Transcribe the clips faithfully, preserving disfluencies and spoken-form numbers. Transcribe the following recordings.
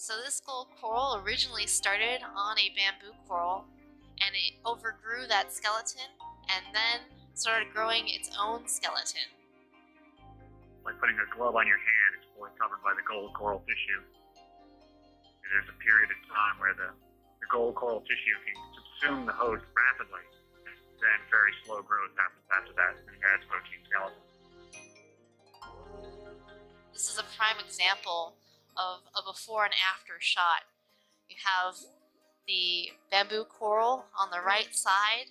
So this gold coral originally started on a bamboo coral, and it overgrew that skeleton, and then started growing its own skeleton. Like putting a glove on your hand, it's fully covered by the gold coral tissue. And there's a period of time where the, the gold coral tissue can subsume the host rapidly, then very slow growth happens after that, and it adds protein skeleton. This is a prime example of a before and after shot. You have the bamboo coral on the right side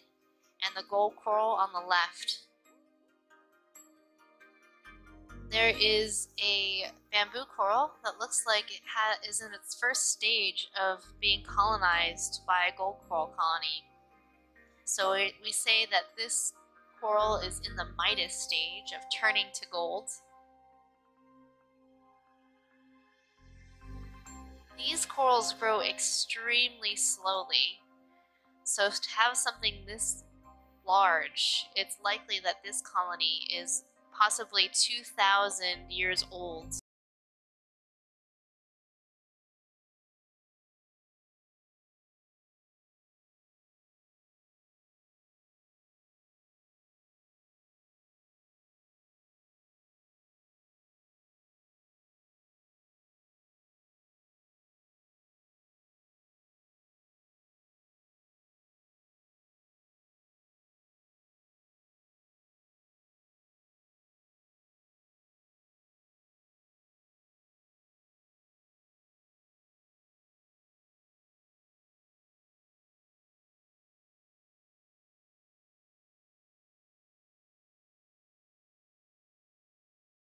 and the gold coral on the left. There is a bamboo coral that looks like it ha is in its first stage of being colonized by a gold coral colony. So it, we say that this coral is in the Midas stage of turning to gold. These corals grow extremely slowly, so to have something this large, it's likely that this colony is possibly two thousand years old.